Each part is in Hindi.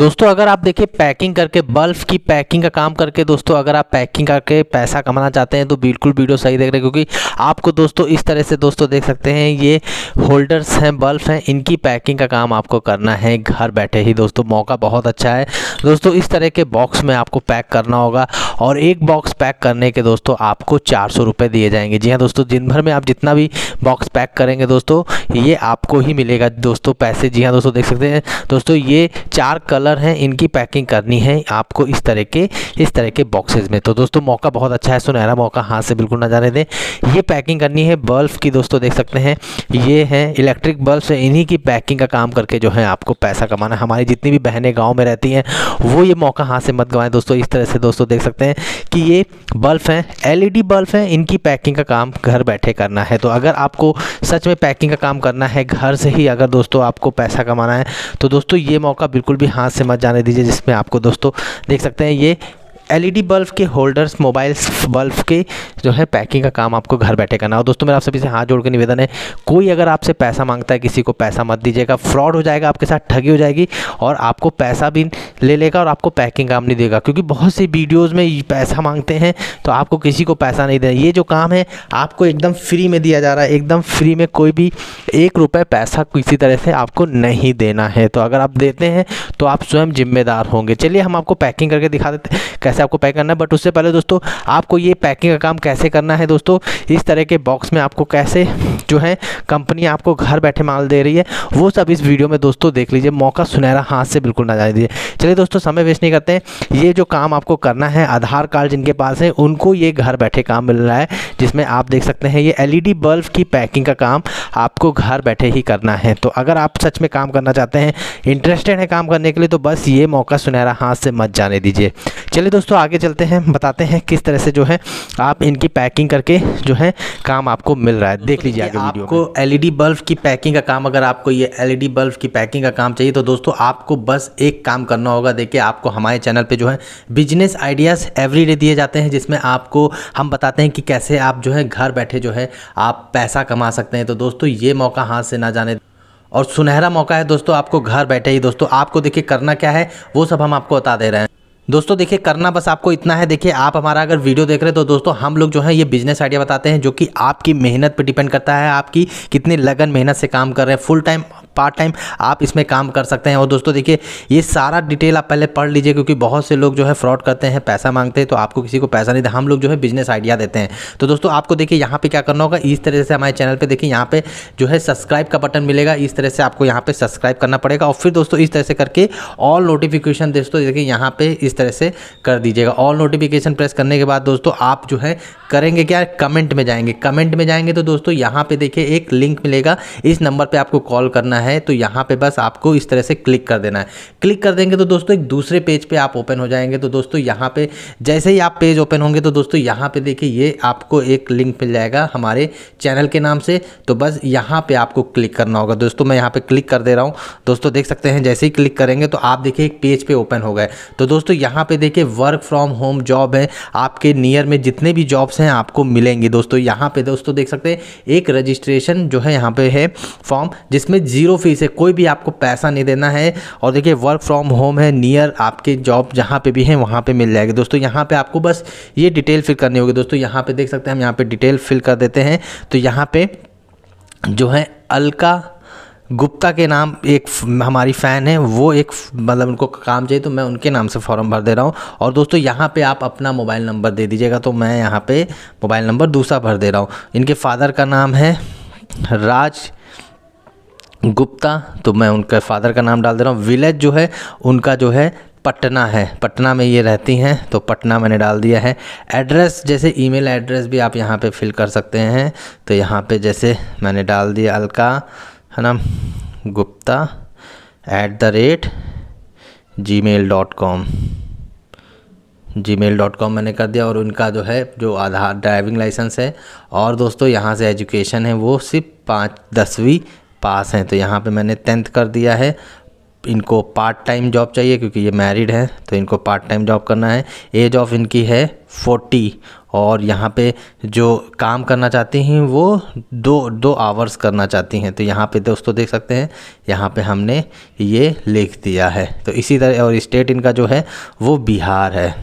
दोस्तों अगर आप देखिए पैकिंग करके, बल्ब की पैकिंग का काम करके दोस्तों अगर आप पैकिंग करके पैसा कमाना चाहते हैं तो बिल्कुल वीडियो सही देख रहे हैं, क्योंकि आपको दोस्तों इस तरह से दोस्तों देख सकते हैं ये होल्डर्स हैं, बल्ब हैं, इनकी पैकिंग का काम आपको करना है घर बैठे ही। दोस्तों मौका बहुत अच्छा है दोस्तों, इस तरह के बॉक्स में आपको पैक करना होगा और एक बॉक्स पैक करने के दोस्तों आपको 400 रुपये दिए जाएंगे। जी हाँ दोस्तों, दिन भर में आप जितना भी बॉक्स पैक करेंगे दोस्तों ये आपको ही मिलेगा दोस्तों पैसे। जी हाँ दोस्तों देख सकते हैं दोस्तों ये 4 कलर हैं, इनकी पैकिंग करनी है आपको इस तरह के बॉक्सेस में। तो दोस्तों मौका बहुत अच्छा है, सुनहरा मौका, हाथ से बिल्कुल ना जाने दें। ये पैकिंग करनी है बल्ब की दोस्तों, देख सकते हैं ये हैं इलेक्ट्रिक बल्ब है, इन्हीं की पैकिंग का काम करके जो है आपको पैसा कमाना। हमारी जितनी भी बहनें गाँव में रहती हैं वो ये मौका हाथ से मत गंवाएं दोस्तों। इस तरह से दोस्तों देख सकते हैं कि ये बल्ब हैं, LED बल्ब हैं, इनकी पैकिंग का काम घर बैठे करना है। तो अगर आपको सच में पैकिंग का काम करना है घर से ही, अगर दोस्तों आपको पैसा कमाना है तो दोस्तों ये मौका बिल्कुल भी हाथ से मत जाने दीजिए, जिसमें आपको दोस्तों देख सकते हैं ये LED बल्ब के होल्डर्स, मोबाइल्स बल्ब के जो है पैकिंग का काम आपको घर बैठे करना हो। दोस्तों मेरा आप सभी से हाथ जोड़ के निवेदन है, कोई अगर आपसे पैसा मांगता है किसी को पैसा मत दीजिएगा, फ्रॉड हो जाएगा, आपके साथ ठगी हो जाएगी और आपको पैसा भी ले लेगा और आपको पैकिंग काम नहीं देगा। क्योंकि बहुत सी वीडियोज़ में पैसा मांगते हैं, तो आपको किसी को पैसा नहीं देना, ये जो काम है आपको एकदम फ्री में दिया जा रहा है, एकदम फ्री में। कोई भी 1 रुपये पैसा किसी तरह से आपको नहीं देना है, तो अगर आप देते हैं तो आप स्वयं जिम्मेदार होंगे। चलिए हम आपको पैकिंग करके दिखा देते कैसे आपको पैक करना है, बट उससे पहले दोस्तों आपको ये पैकिंग का काम कैसे करना है दोस्तों, इस तरह के बॉक्स में आपको कैसे जो है कंपनी आपको घर बैठे माल दे रही है, वो सब इस वीडियो में दोस्तों देख लीजिए। मौका सुनहरा हाथ से बिल्कुल ना जाने दीजिए। चलिए दोस्तों समय वेस्ट नहीं करते हैं, ये जो काम आपको करना है, आधार कार्ड जिनके पास है उनको ये घर बैठे काम मिल रहा है, जिसमें आप देख सकते हैं ये LED बल्ब की पैकिंग का काम आपको घर बैठे ही करना है। तो अगर आप सच में काम करना चाहते हैं, इंटरेस्टेड है काम करने के लिए, तो बस ये मौका सुनहरा हाथ से मत जाने दीजिए। चलिए दोस्तों आगे चलते हैं, बताते हैं किस तरह से जो है आप इनकी पैकिंग करके जो है काम आपको मिल रहा है, देख लीजिए आगे वीडियो। आपको LED बल्ब की पैकिंग का काम, अगर आपको ये LED बल्ब की पैकिंग का काम चाहिए तो दोस्तों आपको बस एक काम करना होगा। देखिए आपको हमारे चैनल पे जो है बिजनेस आइडियाज़ एवरीडे दिए जाते हैं, जिसमें आपको हम बताते हैं कि कैसे आप जो है घर बैठे जो है आप पैसा कमा सकते हैं। तो दोस्तों ये मौका हाथ से ना जाने, और सुनहरा मौका है दोस्तों आपको घर बैठे ही। दोस्तों आपको देखिए करना क्या है वो सब हम आपको बता दे रहे हैं। दोस्तों देखिए करना बस आपको इतना है। देखिए आप हमारा अगर वीडियो देख रहे हैं तो दोस्तों हम लोग जो है ये बिजनेस आइडिया बताते हैं, जो कि आपकी मेहनत पे डिपेंड करता है, आपकी कितनी लगन मेहनत से काम कर रहे हैं, फुल टाइम पार्ट टाइम आप इसमें काम कर सकते हैं। और दोस्तों देखिए ये सारा डिटेल आप पहले पढ़ लीजिए, क्योंकि बहुत से लोग जो है फ्रॉड करते हैं, पैसा मांगते हैं, तो आपको किसी को पैसा नहीं देता, हम लोग जो है बिजनेस आइडिया देते हैं। तो दोस्तों आपको देखिए यहाँ पर क्या करना होगा, इस तरह से हमारे चैनल पर देखिए यहाँ पर जो है सब्सक्राइब का बटन मिलेगा, इस तरह से आपको यहाँ पर सब्सक्राइब करना पड़ेगा। और फिर दोस्तों इस तरह से करके ऑल नोटिफिकेशन दोस्तों देखिए यहाँ पर इस तरह से कर दीजिएगा। ऑल नोटिफिकेशन प्रेस करने के बाद दोस्तों आप जो है करेंगे क्या, कमेंट में जाएंगे। कमेंट में जाएंगे तो दोस्तों यहाँ पे देखिए एक लिंक मिलेगा, इस नंबर पे आपको कॉल करना है, तो यहाँ पे बस आपको इस तरह से क्लिक कर देना है। क्लिक कर देंगे तो दोस्तों एक दूसरे पेज पे आप ओपन हो जाएंगे। तो दोस्तों यहाँ पे जैसे ही आप पेज ओपन होंगे तो दोस्तों यहाँ पे देखिए ये आपको एक लिंक मिल जाएगा हमारे चैनल के नाम से, तो बस यहाँ पर आपको क्लिक करना होगा। दोस्तों मैं यहाँ पर क्लिक कर दे रहा हूँ, दोस्तों देख सकते हैं जैसे ही क्लिक करेंगे तो आप देखिए एक पेज पर ओपन हो गए। तो दोस्तों यहाँ पे देखिए वर्क फ्रॉम होम जॉब है, आपके नियर में जितने भी जॉब्स हैं आपको मिलेंगे। दोस्तों यहाँ पे दोस्तों देख सकते हैं एक रजिस्ट्रेशन जो है यहाँ पे है फॉर्म, जिसमें 0 फीस है, कोई भी आपको पैसा नहीं देना है। और देखिए वर्क फ्रॉम होम है, नियर आपके जॉब जहाँ पे भी है वहाँ पे मिल जाएगी। दोस्तों यहाँ पे आपको बस ये डिटेल फिल करनी होगी। दोस्तों यहाँ पे देख सकते हैं हम यहाँ पे डिटेल फिल कर देते हैं। तो यहाँ पे जो है अलका गुप्ता के नाम एक हमारी फ़ैन है, वो एक मतलब उनको काम चाहिए, तो मैं उनके नाम से फॉर्म भर दे रहा हूँ। और दोस्तों यहाँ पे आप अपना मोबाइल नंबर दे दीजिएगा, तो मैं यहाँ पे मोबाइल नंबर दूसरा भर दे रहा हूँ। इनके फादर का नाम है राज गुप्ता, तो मैं उनके फादर का नाम डाल दे रहा हूँ। विलेज जो है उनका जो है पटना है, पटना में ये रहती हैं, तो पटना मैंने डाल दिया है। एड्रेस जैसे ईमेल एड्रेस भी आप यहाँ पर फिल कर सकते हैं, तो यहाँ पर जैसे मैंने डाल दिया अलका है ना गुप्ता @gmail.com मैंने कर दिया। और उनका जो है जो आधार ड्राइविंग लाइसेंस है, और दोस्तों यहाँ से एजुकेशन है वो सिर्फ 5वीं पास हैं, तो यहाँ पे मैंने 10th कर दिया है। इनको पार्ट टाइम जॉब चाहिए क्योंकि ये मैरिड है, तो इनको पार्ट टाइम जॉब करना है। एज ऑफ इनकी है 40 और यहाँ पे जो काम करना चाहती हैं वो दो आवर्स करना चाहती हैं। तो यहाँ पे दोस्तों देख सकते हैं, यहाँ पे हमने ये लिख दिया है। तो इसी तरह, और स्टेट इनका जो है वो बिहार है,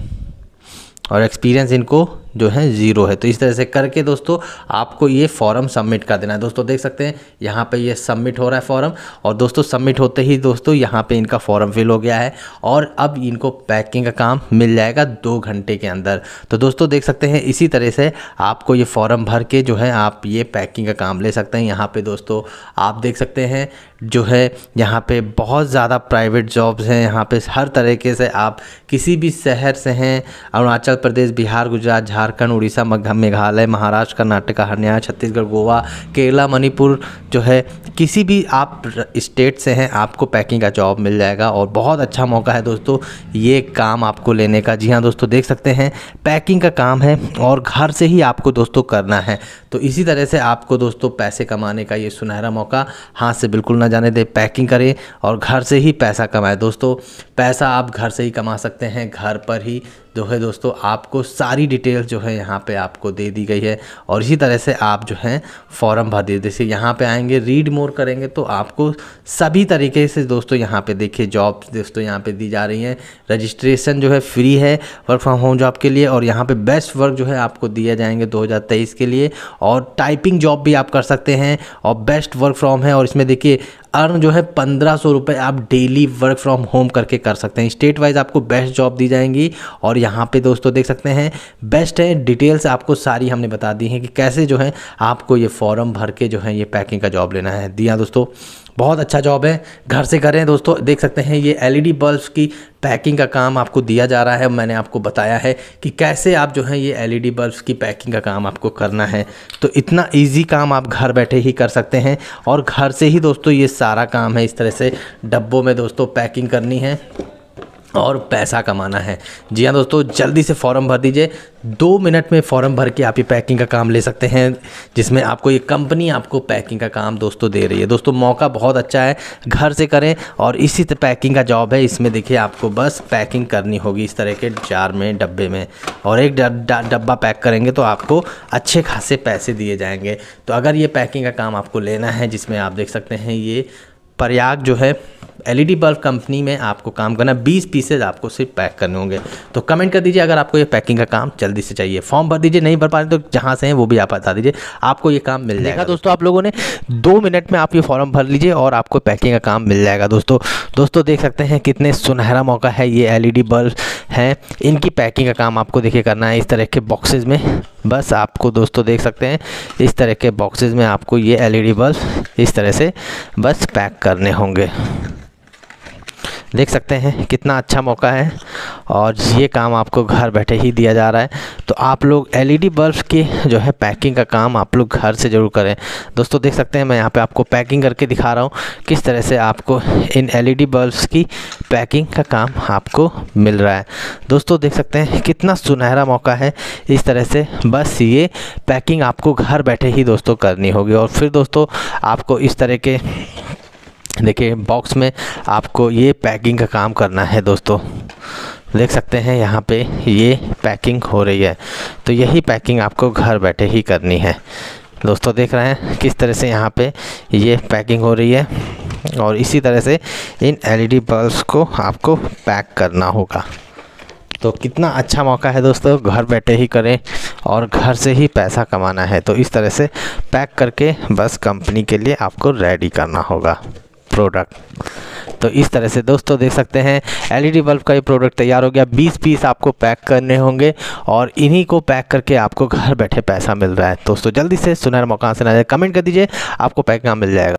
और एक्सपीरियंस इनको जो है 0 है। तो इस तरह से करके दोस्तों आपको ये फॉर्म सबमिट कर देना है। दोस्तों देख सकते हैं यहाँ पे ये सबमिट हो रहा है फॉर्म, और दोस्तों सबमिट होते ही दोस्तों यहाँ पे इनका फॉर्म फिल हो गया है, और अब इनको पैकिंग का काम मिल जाएगा 2 घंटे के अंदर। तो दोस्तों देख सकते हैं इसी तरह से आपको ये फॉर्म भर के जो है आप ये पैकिंग का काम ले सकते हैं। यहाँ पर दोस्तों आप देख सकते हैं जो है यहाँ पर बहुत ज़्यादा प्राइवेट जॉब्स हैं। यहाँ पर हर तरीके से आप किसी भी शहर से हैं, अरुणाचल प्रदेश, बिहार, गुजरात, झारखंड, उड़ीसा, मेघालय, महाराष्ट्र, कर्नाटक, हरियाणा, छत्तीसगढ़, गोवा, केरला, मणिपुर, जो है किसी भी आप स्टेट से हैं आपको पैकिंग का जॉब मिल जाएगा। और बहुत अच्छा मौका है दोस्तों ये काम आपको लेने का। जी हाँ दोस्तों देख सकते हैं पैकिंग का काम है और घर से ही आपको दोस्तों करना है। तो इसी तरह से आपको दोस्तों पैसे कमाने का ये सुनहरा मौका हाथ से बिल्कुल ना जाने दें। पैकिंग करें और घर से ही पैसा कमाएं। दोस्तों पैसा आप घर से ही कमा सकते हैं, घर पर ही जो है दोस्तों आपको सारी डिटेल्स जो है यहाँ पे आपको दे दी गई है। और इसी तरह से आप जो है फॉर्म भर दीजिए। जैसे यहाँ पे आएंगे, रीड मोर करेंगे तो आपको सभी तरीके से दोस्तों यहाँ पे देखिए जॉब दोस्तों यहाँ पे दी जा रही हैं। रजिस्ट्रेशन जो है फ्री है वर्क फ्रॉम होम जॉब के लिए, और यहाँ पे बेस्ट वर्क जो है आपको दिए जाएंगे 2023 के लिए। और टाइपिंग जॉब भी आप कर सकते हैं, और बेस्ट वर्क फ्रॉम है। और इसमें देखिए अर्न जो है 1500 रुपये आप डेली वर्क फ्रॉम होम करके कर सकते हैं। स्टेट वाइज आपको बेस्ट जॉब दी जाएंगी, और यहाँ पे दोस्तों देख सकते हैं बेस्ट है। डिटेल्स आपको सारी हमने बता दी हैं कि कैसे जो है आपको ये फॉर्म भर के जो है ये पैकिंग का जॉब लेना है। दिया दोस्तों बहुत अच्छा जॉब है, घर से करें। दोस्तों देख सकते हैं ये LED बल्ब्स की पैकिंग का काम आपको दिया जा रहा है। मैंने आपको बताया है कि कैसे आप जो है ये LED बल्ब्स की पैकिंग का काम आपको करना है। तो इतना इजी काम आप घर बैठे ही कर सकते हैं, और घर से ही दोस्तों ये सारा काम है। इस तरह से डब्बों में दोस्तों पैकिंग करनी है और पैसा कमाना है। जी हाँ दोस्तों जल्दी से फॉर्म भर दीजिए। 2 मिनट में फॉर्म भर के आप ये पैकिंग का काम ले सकते हैं, जिसमें आपको ये कंपनी आपको पैकिंग का काम दोस्तों दे रही है। दोस्तों मौका बहुत अच्छा है, घर से करें। और इसी तरह पैकिंग का जॉब है, इसमें देखिए आपको बस पैकिंग करनी होगी इस तरह के जार में, डब्बे में, और एक डब्बा पैक करेंगे तो आपको अच्छे खासे पैसे दिए जाएंगे। तो अगर ये पैकिंग का काम आपको लेना है, जिसमें आप देख सकते हैं ये प्रयाग जो है LED बल्ब कंपनी में आपको काम करना, 20 पीसेज आपको सिर्फ पैक करने होंगे। तो कमेंट कर दीजिए अगर आपको ये पैकिंग का काम जल्दी से चाहिए। फॉर्म भर दीजिए, नहीं भर पा रहे तो जहाँ से हैं वो भी आप बता दीजिए, आपको ये काम मिल जाएगा। दोस्तों आप लोगों ने 2 मिनट में आप ये फॉर्म भर लीजिए और आपको पैकिंग का काम मिल जाएगा। दोस्तों देख सकते हैं कितने सुनहरा मौका है। ये LED बल्ब हैं, इनकी पैकिंग का काम आपको देखिए करना है। इस तरह के बॉक्सेज में बस आपको दोस्तों देख सकते हैं इस तरह के बॉक्सेज में आपको ये LED बल्ब इस तरह से बस पैक करने होंगे। देख सकते हैं कितना अच्छा मौका है, और ये काम आपको घर बैठे ही दिया जा रहा है। तो आप लोग LED बल्ब की जो है पैकिंग का काम आप लोग घर से ज़रूर करें। दोस्तों देख सकते हैं मैं यहाँ पे आपको पैकिंग करके दिखा रहा हूँ किस तरह से आपको इन LED बल्ब्स की पैकिंग का काम आपको मिल रहा है। दोस्तों देख सकते हैं कितना सुनहरा मौका है। इस तरह से बस ये पैकिंग आपको घर बैठे ही दोस्तों करनी होगी, और फिर दोस्तों आपको इस तरह के देखिए बॉक्स में आपको ये पैकिंग का काम करना है। दोस्तों देख सकते हैं यहाँ पे ये पैकिंग हो रही है, तो यही पैकिंग आपको घर बैठे ही करनी है। दोस्तों देख रहे हैं किस तरह से यहाँ पे ये पैकिंग हो रही है, और इसी तरह से इन LED बल्ब्स को आपको पैक करना होगा। तो कितना अच्छा मौका है दोस्तों, घर बैठे ही करें और घर से ही पैसा कमाना है। तो इस तरह से पैक करके बस कंपनी के लिए आपको रेडी करना होगा प्रोडक्ट। तो इस तरह से दोस्तों देख सकते हैं LED बल्ब का ये प्रोडक्ट तैयार हो गया। 20 पीस आपको पैक करने होंगे, और इन्हीं को पैक करके आपको घर बैठे पैसा मिल रहा है। दोस्तों जल्दी से सुनहरा मौका से ना जाए, कमेंट कर दीजिए आपको पैक कहाँ मिल जाएगा।